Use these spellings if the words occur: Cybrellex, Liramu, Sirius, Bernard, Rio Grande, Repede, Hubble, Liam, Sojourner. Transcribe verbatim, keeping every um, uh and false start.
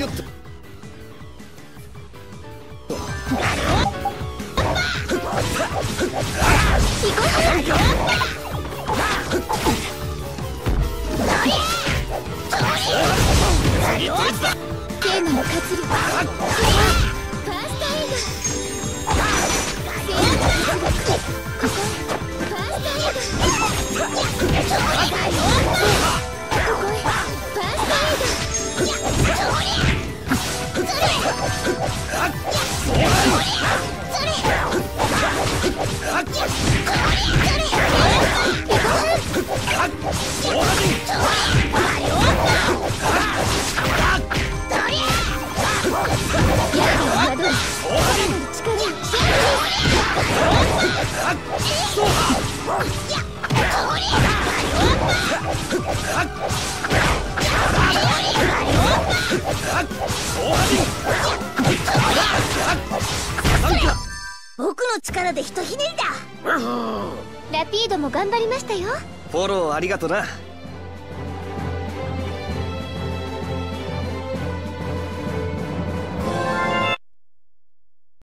よっと。僕の力でひとひねりだ。ラピードも頑張りましたよ。フォローありがとな。